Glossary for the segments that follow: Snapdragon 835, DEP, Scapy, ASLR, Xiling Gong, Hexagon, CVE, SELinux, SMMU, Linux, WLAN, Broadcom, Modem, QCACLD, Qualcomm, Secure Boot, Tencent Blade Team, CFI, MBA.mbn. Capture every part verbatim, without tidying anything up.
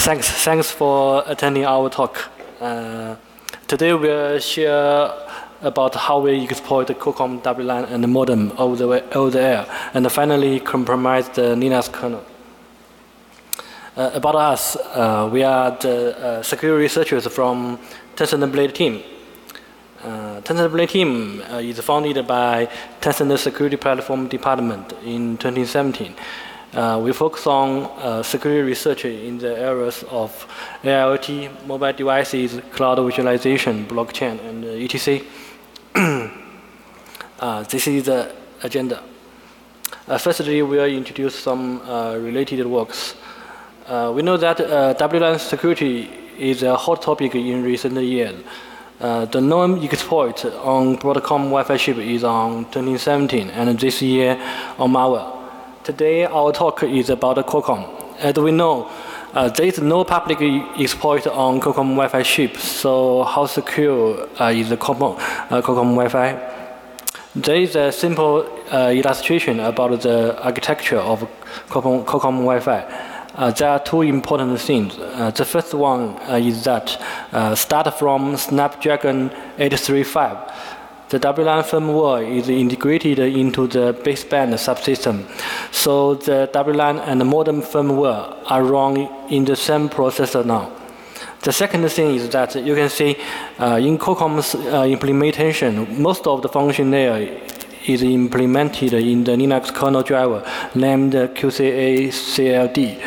Thanks, thanks for attending our talk. Uh, today we'll share about how we exploit the Qualcomm W LAN and the modem over the, way, over the air, and finally compromise the Linux kernel. Uh, about us, uh, we are the uh, security researchers from Tencent Blade Team. Uh, Tencent Blade Team uh, is founded by Tencent Security Platform Department in twenty seventeen. Uh, we focus on uh, security research in the areas of IoT, mobile devices, cloud visualization, blockchain, and uh, et cetera uh, this is the agenda. Uh, firstly, we will introduce some uh, related works. Uh, we know that uh, W LAN security is a hot topic in recent years. Uh, the known exploit on Broadcom Wi-Fi chip is on twenty seventeen, and this year on malware. Today, our talk is about Qualcomm. As we know, uh, there is no public exploit on Qualcomm Wi-Fi chip, so how secure uh, is the Qualcomm, uh, Qualcomm Wi-Fi? There is a simple uh, illustration about the architecture of Qualcomm, Qualcomm Wi-Fi. Uh, there are two important things. Uh, the first one uh, is that uh, start from Snapdragon eight thirty-five. The W LAN firmware is integrated into the baseband subsystem, so the W LAN and the modem firmware are run in the same processor now. The second thing is that you can see uh, in Qualcomm's uh, implementation, most of the function there is implemented in the Linux kernel driver named Q C A C L D.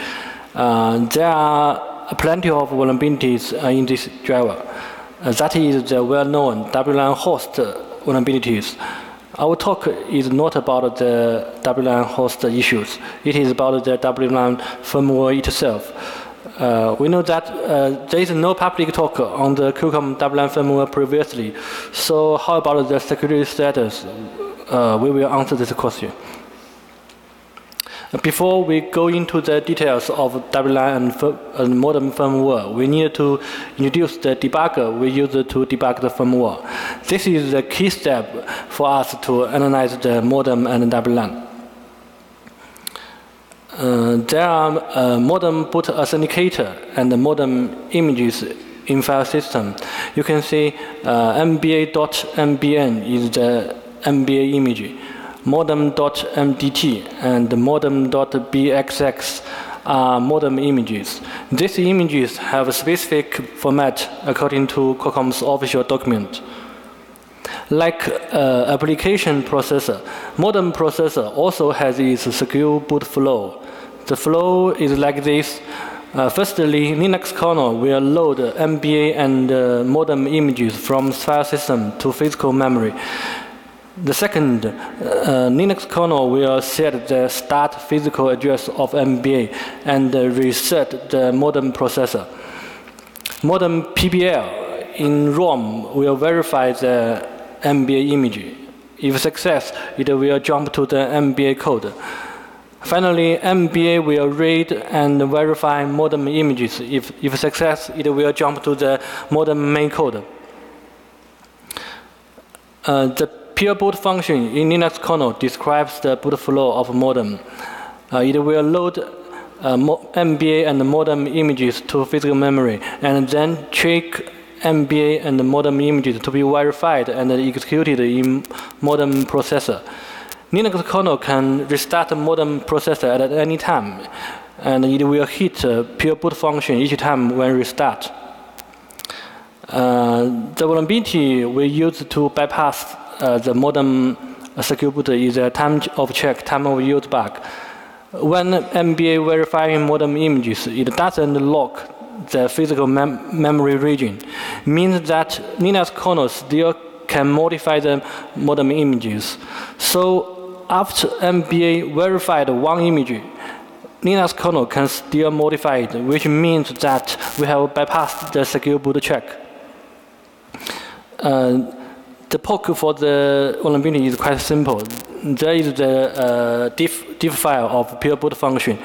Uh, there are plenty of vulnerabilities uh, in this driver. Uh, that is the well-known W LAN host vulnerabilities. Our talk is not about the W LAN host issues. It is about the W LAN firmware itself. Uh, we know that uh, there is no public talk on the Qualcomm W LAN firmware previously. So how about the security status? Uh, we will answer this question. Before we go into the details of W LAN and, fir and modem firmware, we need to introduce the debugger we use to debug the firmware. This is the key step for us to analyze the modem and W LAN. Uh, there are uh, modem boot authenticator and the modem images in file system. You can see uh, M B A dot m b n is the M B A image. modem dot m d t and modem dot b x x are modem images. These images have a specific format according to Qualcomm's official document. Like uh, application processor, modem processor also has its secure boot flow. The flow is like this. Uh, firstly, Linux kernel will load M B A and uh, modem images from file system to physical memory. The second, uh, Linux kernel will set the start physical address of M B A and uh, reset the modem processor. Modem P B L in ROM will verify the M B A image. If success, it will jump to the M B A code. Finally, M B A will read and verify modem images. If, if success, it will jump to the modem main code. Uh, the Peer boot function in Linux kernel describes the boot flow of modem. Uh, it will load uh, M B A and modem images to physical memory and then check M B A and modem images to be verified and executed in modem processor. Linux kernel can restart modem processor at any time, and it will hit uh, peer boot function each time when restart. Uh, the vulnerability we use to bypass Uh, the modem secure boot is a time of check, time of use bug. When M B A verifying modem images, it doesn't lock the physical mem memory region. Means that Linux kernel still can modify the modem images. So after M B A verified one image, Linux kernel can still modify it, which means that we have bypassed the secure boot check. Uh, The poke for the vulnerability is quite simple. There is the uh, diff, diff file of peer boot function.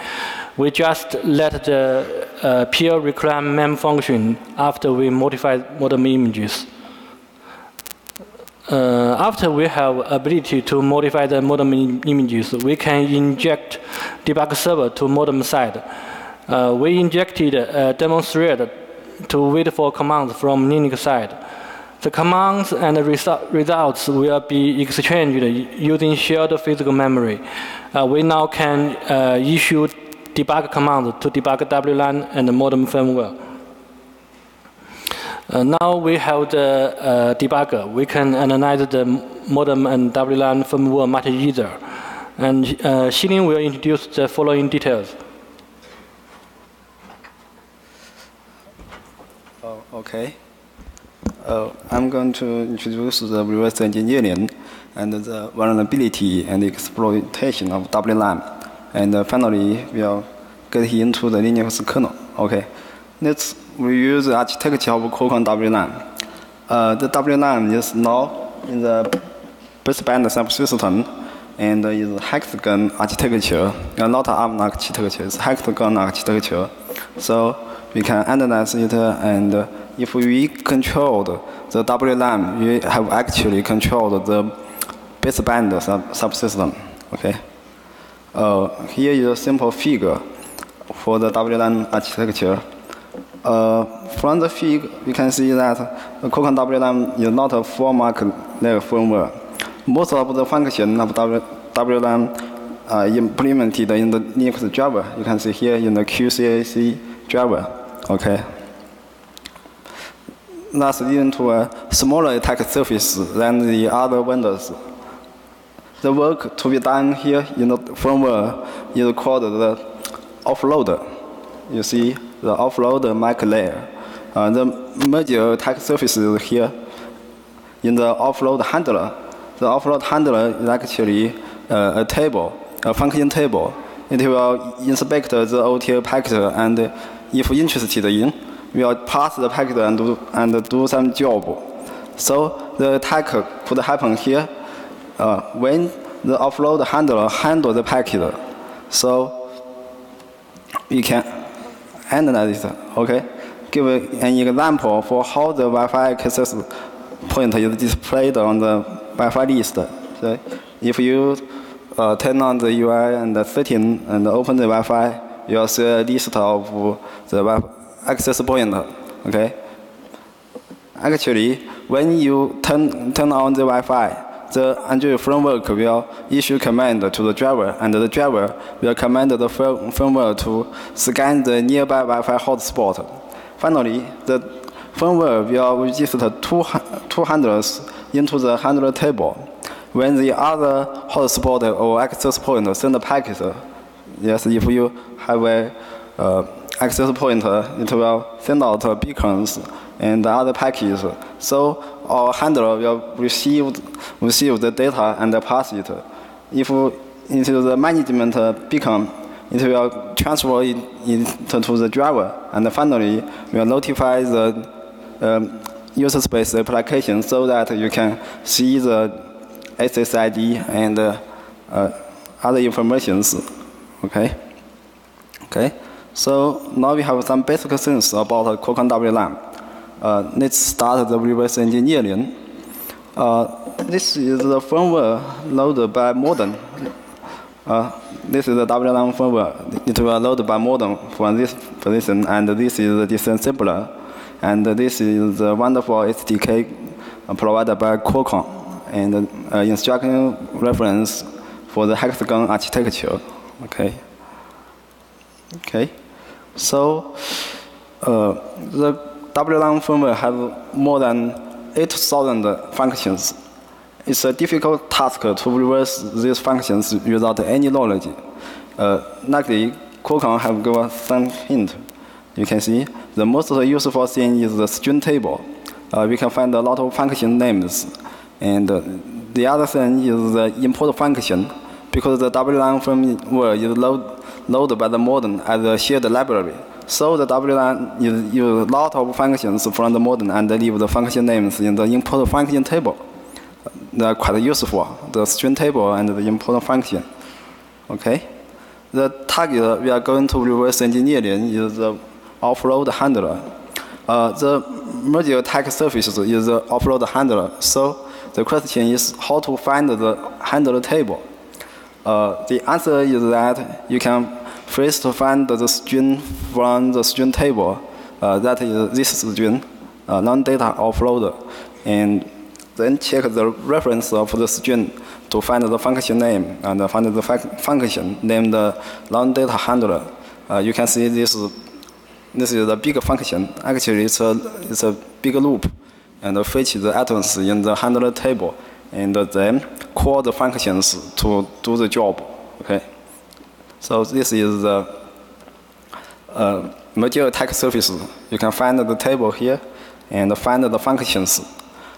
We just let the uh, peer reclaim mem function after we modify modem images. Uh, after we have ability to modify the modem im images, we can inject debug server to modem side. Uh, we injected a demo thread to wait for commands from Linux side. The commands and the resu results will be exchanged using shared physical memory. Uh, we now can uh, issue debug commands to debug W LAN and the modem firmware. Uh, now we have the uh, debugger. We can analyze the modem and W LAN firmware much easier. And uh, Xilin will introduce the following details. Oh, okay. Uh, I'm going to introduce the reverse engineering and the vulnerability and exploitation of W LAN. And uh, finally, we'll get into the Linux kernel. Okay. Let's review the architecture of Qualcomm W LAN. Uh, the W LAN is now in the baseband subsystem and uh, is hexagon architecture, uh, not ARM architecture, it's hexagon architecture. So we can analyze it, uh, and uh, if we controlled the W LAN, we have actually controlled the baseband sub subsystem. Okay. Uh, here is a simple figure for the W LAN architecture. Uh, from the fig, we can see that uh, Qualcomm W LAN is not a formal-like firmware. Most of the functions of W LAN are implemented in the Linux driver. You can see here in the Q C A C driver. Okay. That's leading to a smaller attack surface than the other vendors. The work to be done here in the firmware is called the offloader. You see the offload mic layer. Uh, the major attack surface is here in the offload handler. The offload handler is actually uh, a table, a function table. It will inspect the O T L packet, and if interested in, will pass the packet and do, and do some job. So the attack could happen here uh, when the offload handler handles the packet. So you can analyze it. Okay, give an example for how the Wi-Fi access point is displayed on the Wi-Fi list. So if you uh, turn on the U I and the setting and open the Wi-Fi, you'll see a list of the Wi-Fi access point. Okay. Actually, when you turn turn on the Wi-Fi, the Android framework will issue command to the driver, and the driver will command the firmware to scan the nearby Wi-Fi hotspot. Finally, the firmware will register two, two handlers into the handler table. When the other hotspot or access point send a packet, yes, if you have an uh, access point, it will send out beacons and other packets. So our handler will receive, receive the data and pass it. If into the management beacon, it will transfer it into the driver. And finally, we will notify the um, user space application so that you can see the S S I D and uh, uh, other informations. Okay. Okay. So now we have some basic things about Qualcomm W LAN. Uh, let's start the reverse engineering. Uh, this is the firmware loaded by modem. Uh, this is the W LAN firmware. It will load by modem from this position, and this is the disassembler, and this is the wonderful S D K provided by Qualcomm, and uh, instruction reference for the hexagon architecture. Okay. Okay. So uh, the W LAN firmware has more than eight thousand functions. It's a difficult task to reverse these functions without any knowledge. Uh, luckily, Qualcomm have given some hint. You can see the most useful thing is the string table. Uh, we can find a lot of function names. And uh, the other thing is the import function, because the W LAN firmware is load, loaded by the modem as a shared library. So the W LAN uses a lot of functions from the modem and leave the function names in the import function table. They are quite useful, the string table and the import function. Okay? The target we are going to reverse engineering is the offload handler. Uh, the merge attack surface is the offload handler. So the question is how to find the handler table. Uh, the answer is that you can First, find the string from the string table. Uh, that is this string, uh, non-data offloader. And then check the reference of the string to find the function name and find the function named non-data handler. Uh, you can see this. This is a big function. Actually, it's a it's a big loop, and fetch the items in the handler table, and then call the functions to do the job. Okay. So this is the uh, module attack surface. You can find the table here, and find the functions.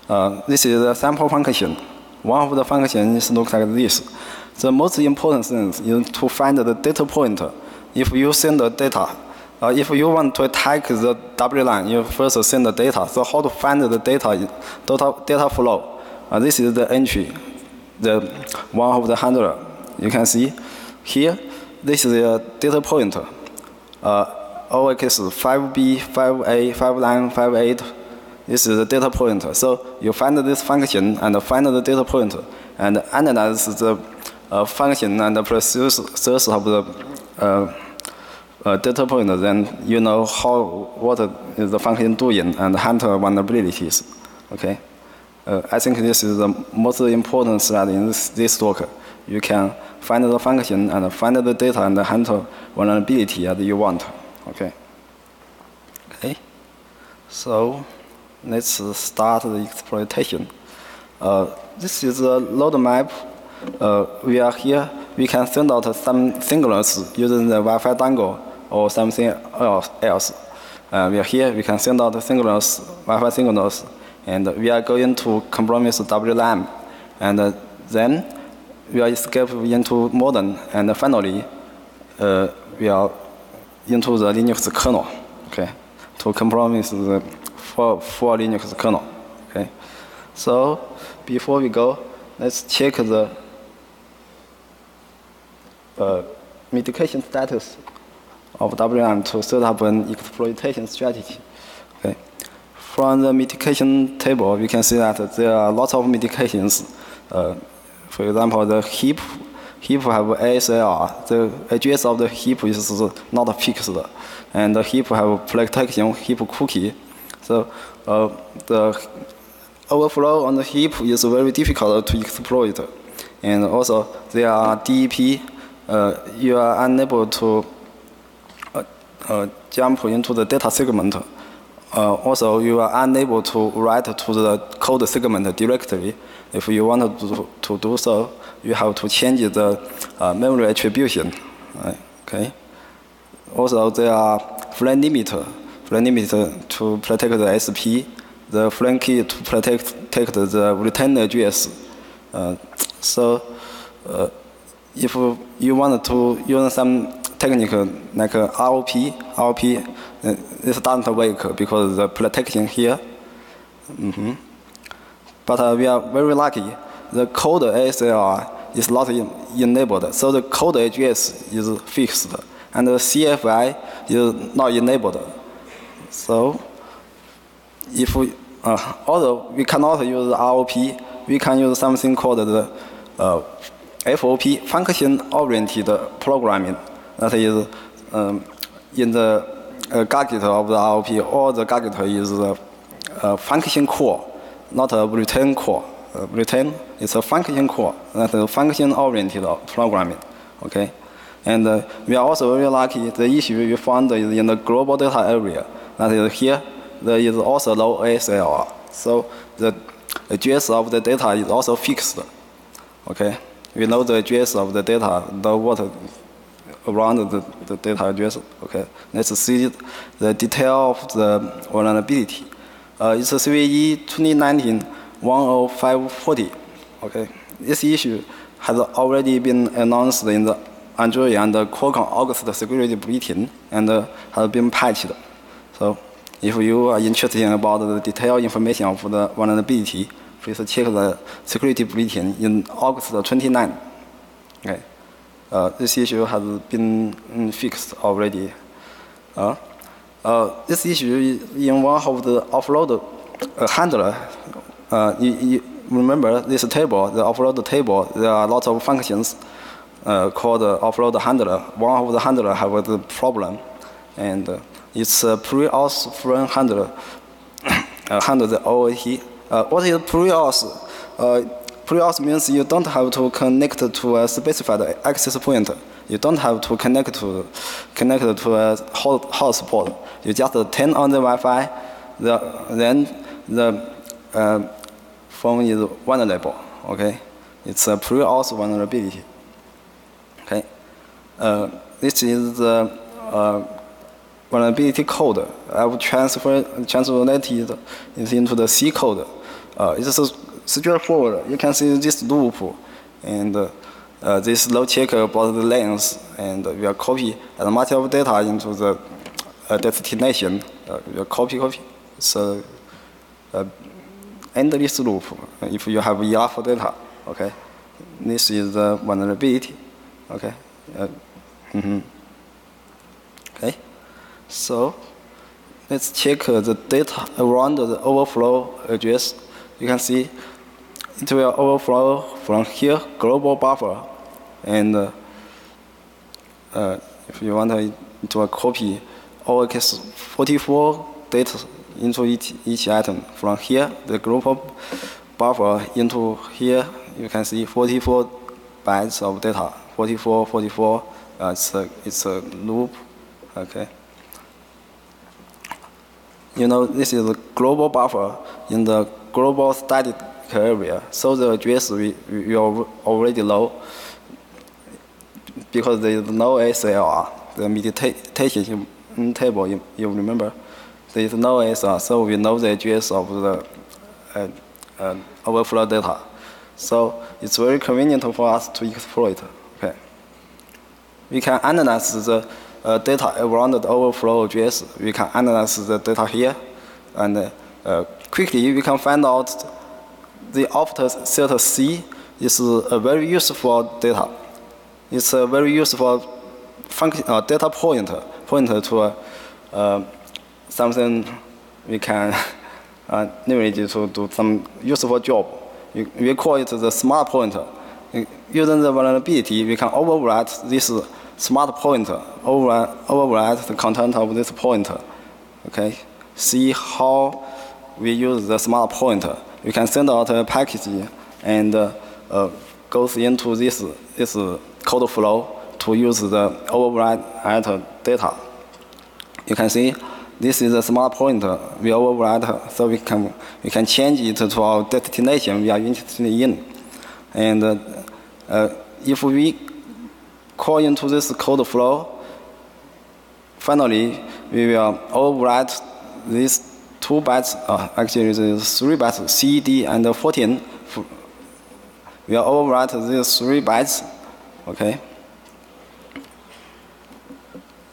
Uh, this is a sample function. One of the functions looks like this. The most important thing is to find the data point. If you send the data, uh, if you want to attack the W LAN, you first send the data. So how to find the data, data, data flow? Uh, this is the entry, the one of the handler. You can see here, this is the data point. Uh, O X five B, five A, five nine, five eight. This is the data point. So you find this function and find the data point and analyze the uh, function and the process of the uh, uh, data point. Then you know how what is the function doing and handle vulnerabilities. Okay, uh, I think this is the most important slide in this, this talk. You can find the function and find the data and handle vulnerability that you want. Okay. Okay. So let's start the exploitation. Uh, this is a roadmap. Uh, we are here. We can send out some signals using the Wi-Fi dongle or something else. Uh, we are here. We can send out signals, Wi-Fi signals, and we are going to compromise W LAN, and uh, then we are escape into modem, and finally, uh, we are into the Linux kernel. Okay, to compromise the For, for Linux kernel. Okay. So before we go, let's check the uh, mitigation status of W LAN to set up an exploitation strategy. Okay. From the mitigation table, we can see that there are lots of mitigations. Uh, for example, the heap, heap have A S L R. The address of the heap is not fixed, and the heap have protection heap cookie. So uh, the overflow on the heap is very difficult to exploit, and also there are D E P. Uh, you are unable to uh, uh, jump into the data segment. Uh, also, you are unable to write to the code segment directly. If you want to, to do so, you have to change the uh, memory attribution. Right. Okay. Also, there are frame limiter. Frame limiter to protect the S P, the frame key to protect, protect the return address. Uh, so uh, if you want to use some technique like R O P, R O P, uh, it doesn't work because the protection here. Mm-hmm. But uh, we are very lucky. The code A S L R is not in enabled, so the code address is fixed, and the C F I is not enabled. So, if we, uh, although we cannot use R O P, we can use something called the uh, F O P, function-oriented programming. That is, um, in the uh, gadget of the R O P, all the gadget is a, a function call, not a return call. Uh, return is a function call. That is function-oriented programming. Okay, and uh, we are also very lucky. The issue we found is in the global data area. That is here, there is also no A S L R. So the address of the data is also fixed. Okay, we know the address of the data, the what around the, the data address. Okay, let's see the detail of the vulnerability. Uh, it's a C V E twenty nineteen dash one oh five four oh. Okay, this issue has already been announced in the Android and the Qualcomm August security bulletin and uh, has been patched. So if you are interested in about the detailed information of the vulnerability, please check the security bulletin in August twenty-ninth. Okay. Uh, this issue has been mm, fixed already. Uh, uh, this issue is in one of the offload uh, handler. Uh, you, you remember this table, the offload table, there are lots of functions. uh, called uh, offload handler. One of the handler have a problem, and uh, it's a pre-auth frame handler uh, handle the O A T. Uh, what is pre-auth? Uh, pre-auth means you don't have to connect to a specified access point. You don't have to connect to connect to a hotspot. You just turn on the Wi-Fi. The, then the uh, phone is vulnerable. Okay, it's a pre-auth vulnerability. Okay, uh, this is the uh, vulnerability code. I will transfer translate it into the C code. Uh, it's a straightforward. You can see this loop, and uh, uh, this load checker about the lanes, and we are copy a matter of data into the uh, destination. Uh, we are copy, copy. So, uh, endless loop. If you have enough data, okay, this is the vulnerability. Okay. Uh, mm-hmm. Okay. So, let's check uh, the data around the overflow address. You can see it will overflow from here, global buffer. And uh, uh, if you want to, to copy all case forty-four data into each, each item, from here, the global buffer into here, you can see forty-four bytes of data, forty-four, forty-four. Uh, it's, a, it's a loop. Okay. You know, this is a global buffer in the global static area. So the address we, we already know because there is no S L R. The meditation table, you, you remember, there is no S L R. So we know the address of the uh, uh, overflow data. So it's very convenient for us to exploit. Okay. We can analyze the uh, data around the overflow address. We can analyze the data here, and uh, uh, quickly we can find out the offset theta C is a very useful data. It's a very useful function, uh, data point, pointer to uh, uh, something we can uh, leverage to do some useful job. We call it the smart pointer. Using the vulnerability, we can overwrite this smart pointer, over, overwrite the content of this pointer. Okay, see how we use the smart pointer. We can send out a package and uh, uh, goes into this this code flow to use the overwrite data. You can see this is a smart pointer. We overwrite, so we can we can change it to our destination we are interested in. And uh, uh, if we call into this code flow, finally we will overwrite these two bytes. Uh, actually, there's three bytes: C, D, and fourteen. We will overwrite these three bytes. Okay.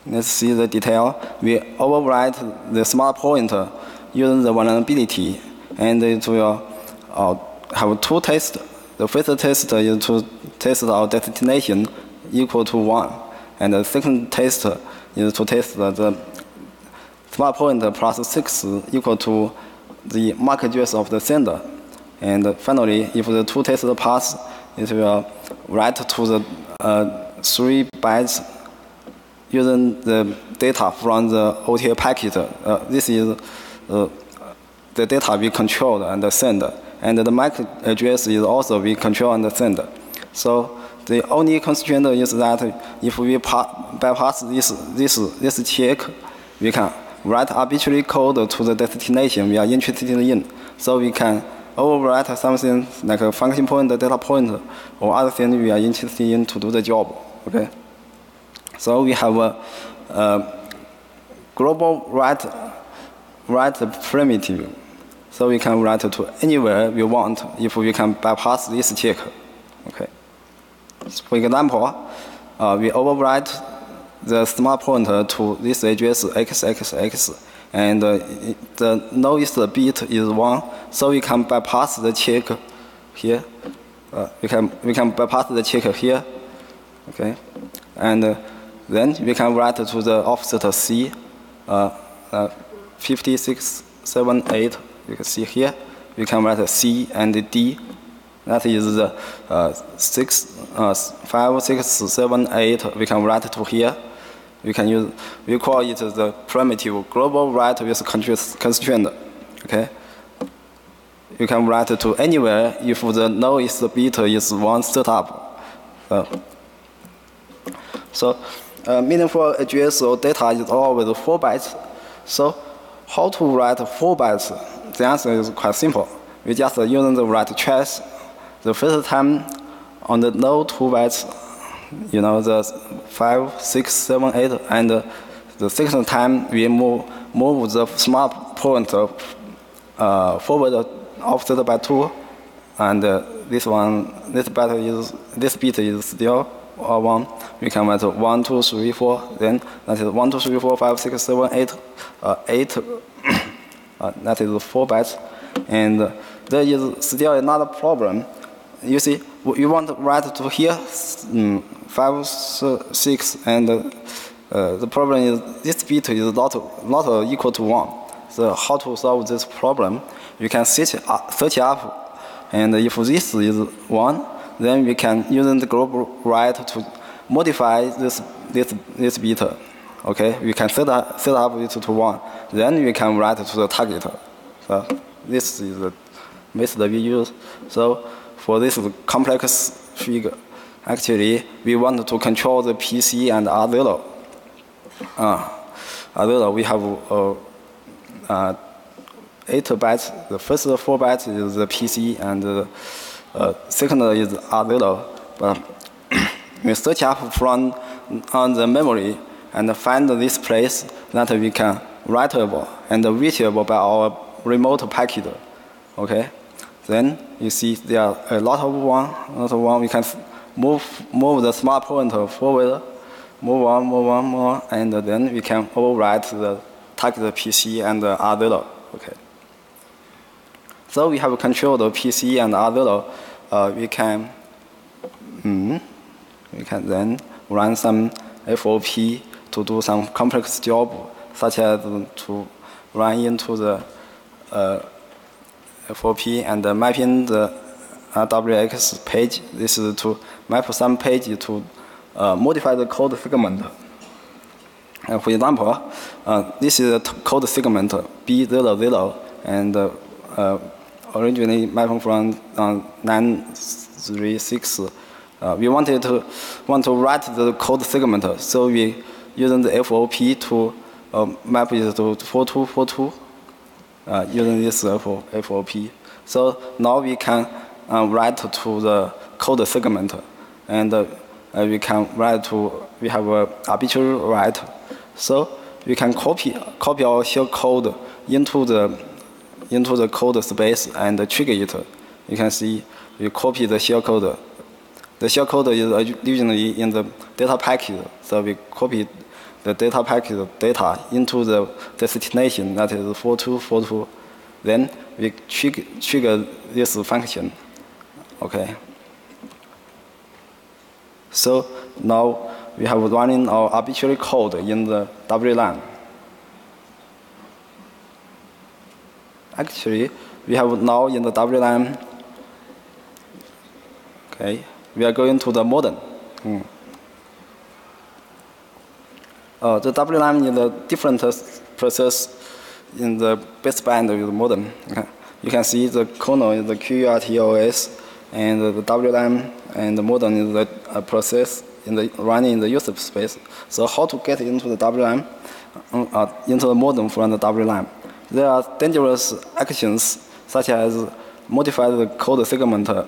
Let's see the detail. We overwrite the smart pointer using the vulnerability, and it will uh, have two tests. The first test is to test our destination equal to one, and the second test is to test the smart pointer plus six equal to the M A C address of the sender. And finally, if the two tests pass, it will write to the uh, three bytes using the data from the O T L packet. Uh, this is uh, the data we control and send, and the M A C address is also we control and send. So the only constraint is that if we bypass this this this check, we can write arbitrary code to the destination we are interested in. So we can overwrite something like a function point, data point, or other thing we are interested in to do the job. Okay. So we have a, a global write, write primitive. So we can write to anywhere we want if we can bypass this check. Okay. So for example, uh, we overwrite the smart pointer to this address X X X, and uh, the lowest bit is one. So we can bypass the check here. Uh, we can we can bypass the check here. Okay, and. Uh, Then we can write to the offset C, uh, uh, fifty-six, seven, eight. You can see here. We can write C and D. That is uh, uh, six, uh, five, six, seven, eight. We can write to here. We can use. We call it the primitive global write with constraint. Okay. You can write to anywhere if the lowest bit is one setup. Uh, so, uh, meaningful address or data is always four bytes. So, how to write four bytes? The answer is quite simple. We just uh, use the write trace. The first time on the low two bytes, you know, the five, six, seven, eight, and uh, the second time we move move the smart pointer uh, forward offset by two, and uh, this one, this bit is this bit is still uh, one. We can write one, two, three, four. Then that is one, two, three, four, five, six, seven, eight, uh, eight. Uh, that is four bytes, and uh, there is still another problem. You see, you want to write to here, mm, five, six, and uh, uh, the problem is this bit is not not equal to one. So how to solve this problem? You can search up, search up, and if this is one, then we can use the global write to modify this this this bit. Okay, we can set up set up it to one. Then we can write to the target. So this is the method we use. So for this complex figure, actually we want to control the P C and Arduino. Uh, Arduino we have uh, uh, eight bytes. The first four bytes is the P C, and the uh, second is Arduino. But we search up from on the memory and find this place that we can writable and reachable by our remote packet. Okay, then you see there are a lot of one, lot of one. We can move move the smart pointer forward, move on, move on, move on, and then we can overwrite the target P C and the Arduino. Okay. So we have controlled the P C and Arduino. Uh, we can, mm, we can then run some F O P to do some complex job, such as to run into the uh, F O P and uh, mapping the R W X page. This is to map some page to uh, modify the code segment. Uh, for example, uh, this is a code segment B zero zero, and uh, uh, originally mapped from uh, nine three six. Uh, we wanted to want to write the code segment, so we using the F O P to uh, map it to four two four two, uh, using this F O P. So now we can uh, write to the code segment, and uh, we can write to we have a arbitrary write. So we can copy copy our shellcode into the into the code space and trigger it. You can see we copy the shellcode. The shellcode is originally in the data packet, so we copy the data packet data into the destination, that is four two four two. Then we trigger, trigger this function. Okay. So now we have running our arbitrary code in the W LAN. Actually, we have now in the W LAN. Okay. We are going to the modem. Mm. Uh, the W LAN is a different process in the baseband with the modem. Okay. You can see the kernel is the Q R T O S, and the W LAN and the modem is the uh, process in the running in the user space. So how to get into the W LAN, uh, into the modem from the W LAN? There are dangerous actions such as modify the code segment uh,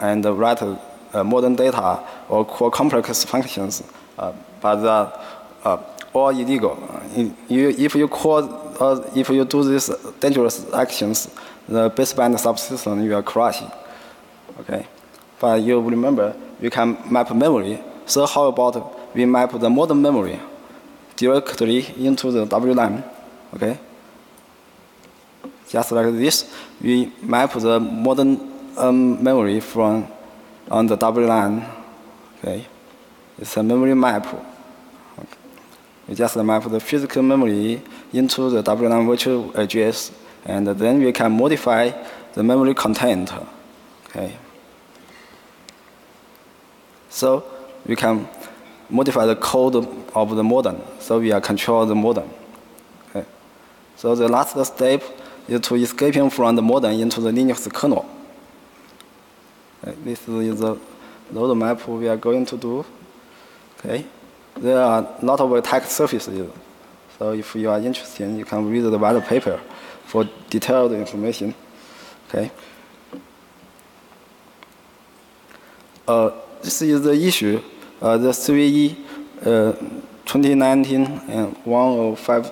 and write. Uh, modern data or core complex functions, uh, but uh, uh, all illegal. If you, if you call, uh, if you do these dangerous actions, the baseband subsystem you are crashing. Okay, but you remember you can map memory. So how about we map the modern memory directly into the W LAN? Okay, just like this, we map the modern um, memory from. On the W LAN, okay, it's a memory map. Okay. We just map the physical memory into the W LAN virtual address, and then we can modify the memory content. Okay, So we can modify the code of the modem. So we are control the modem. Okay. So the last step is to escaping from the modem into the Linux kernel. Okay. This is the roadmap we are going to do. Okay. There are a lot of attack surfaces. So if you are interested, you can read the white paper for detailed information. Okay. Uh, this is the issue, uh, the C V E uh, twenty nineteen dash one oh five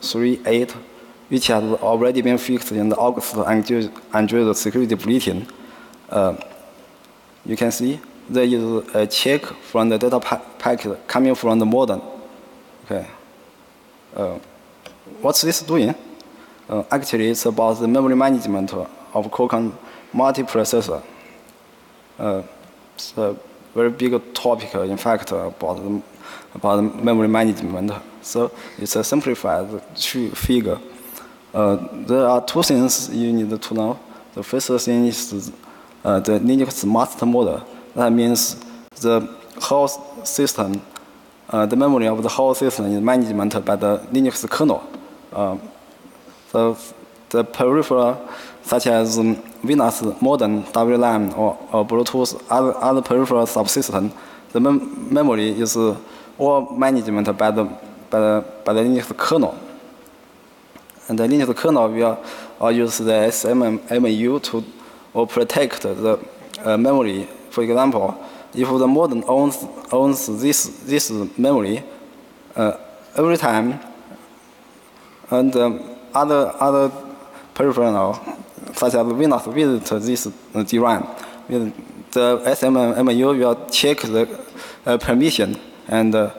three eight, which has already been fixed in the August Android, Android security bulletin. Uh, you can see there is a check from the data pa packet coming from the modem. Okay. Uh, what's this doing? Uh, actually, it's about the memory management of Qualcomm multiprocessor. Uh, it's a very big topic, in fact, about, about memory management. So it's a simplified figure. Uh, there are two things you need to know. The first thing is uh, the Linux master model. That means the whole system, uh, the memory of the whole system is managed by the Linux kernel. Uh, so the peripheral, such as um, Windows, modem, W LAN, or, or Bluetooth, other, other peripheral subsystem, the mem memory is uh, all managed by the, by, the, by the Linux kernel. And the Linux kernel will uh, use the S M M U to uh, protect the uh, memory. For example, if the modem owns, owns this, this memory, uh, every time, and um, other, other peripheral, such as Windows visit this uh, D RAM, the S M M U will check the uh, permission and uh,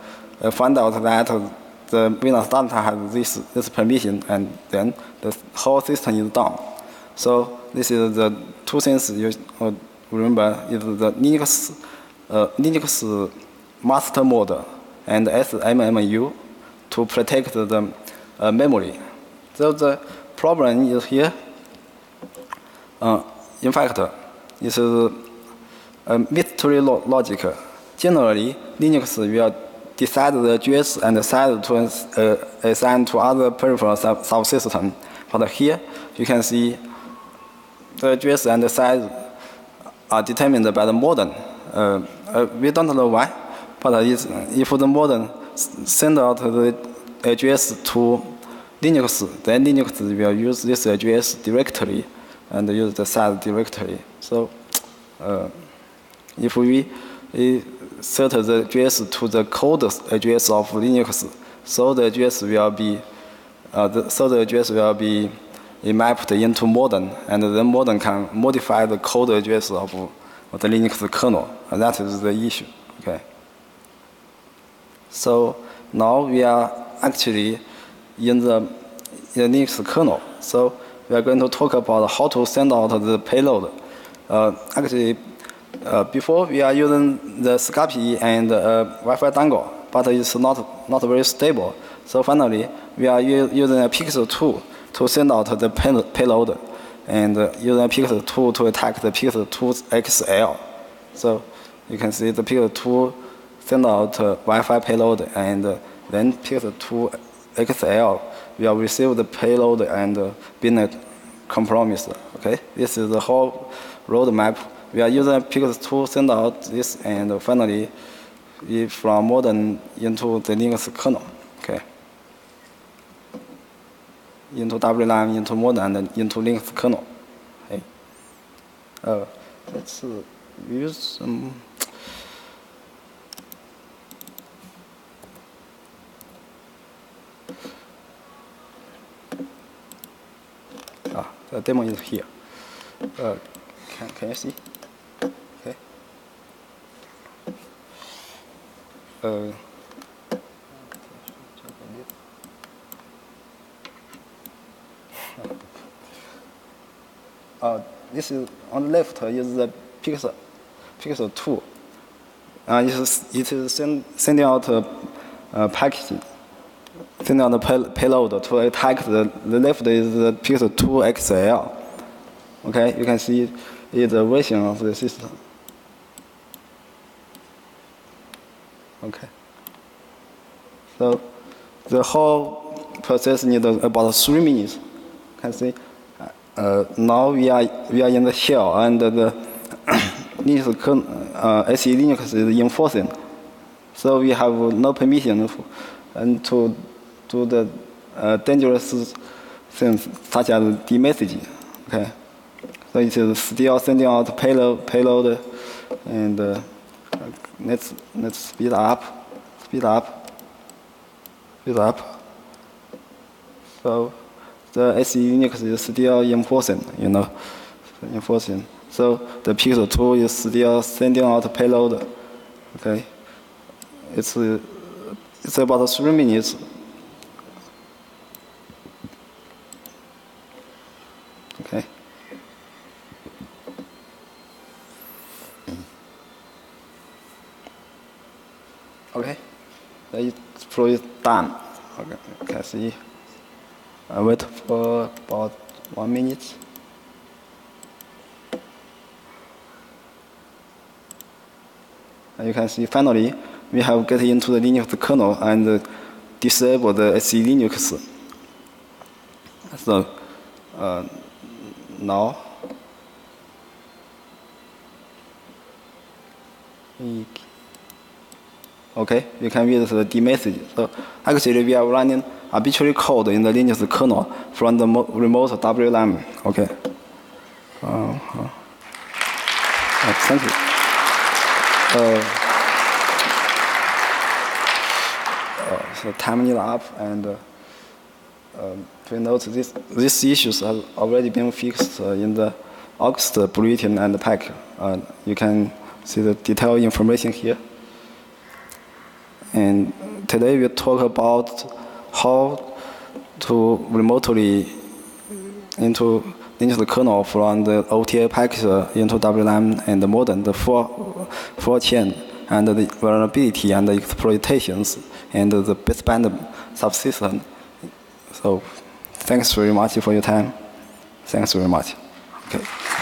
find out that the Windows data has this, this permission, and then the whole system is down. So this is the two things you uh, remember, is the Linux, uh, Linux master model and S M M U to protect the uh, memory. So the problem is here. Uh, in fact, it's a mystery lo logic. Generally, Linux will decide the address and decide to uh, assign to other peripheral sub subsystem. But here, you can see the address and the size are determined by the modem. Uh, uh, we don't know why, but it's, if the modem sends out the address to Linux, then Linux will use this address directly and use the size directly. So uh, if we set the address to the code address of Linux, so the address will be uh, the, so the address will be mapped into modem, and then modem can modify the code address of, of the Linux kernel, and that is the issue. Okay. So now we are actually in the, in the Linux kernel. So we are going to talk about how to send out the payload. Uh, actually, uh, before we are using the Scapy and uh, Wi-Fi dongle, but it's not not very stable. So finally, we are using a Pixel two to send out the pay payload, and uh, using a Pixel two to attack the Pixel two X L. So you can see the Pixel two send out uh, Wi-Fi payload, and uh, then Pixel two X L will receive the payload and uh, being compromised. Okay, this is the whole roadmap. We are using Pixel two send out this, and uh, finally, we from modem into the Linux kernel. Okay, into W LAN, into modem, and into Linux kernel. Okay, uh, let's uh, use some. The demo is here. Uh, can, can you see? Okay. Uh, uh, this is on the left is the Pixel, Pixel two. Uh, it is, it is send, sending out a, a package. Send out the pay payload to attack the, the left is the Pixel two X L. Okay, you can see it's a version of the system. Okay. So the whole process needs about three minutes. Can see. Uh, now we are we are in the shell, and the uh, SELinux is enforcing. So we have no permission for, and to do the uh, dangerous things such as the messaging. Okay. So it is still sending out payload, payload, and uh, let's let's speed up, speed up, speed up. So the SELinux is still enforcing, you know, enforcing. So the Pixel two is still sending out payload. Okay, it's uh, it's about three minutes. Okay. Okay, it's probably done. Okay, can see. I wait for about one minute. And you can see finally we have get into the Linux kernel and uh, disable the SELinux. So uh, now we. Okay, you can read the D message. So actually, we are running arbitrary code in the Linux kernel from the remote W LAN. Okay. Uh, uh. Uh, thank you. Uh, uh, so time is up, and uh, uh, we note this these issues have already been fixed uh, in the August bulletin and the pack. Uh, you can see the detailed information here. And today we'll talk about how to remotely into Linux kernel from the O T A package into W LAN and the modem, the full, full chain, and the vulnerability and the exploitations, and the baseband subsystem. So thanks very much for your time. Thanks very much. Okay.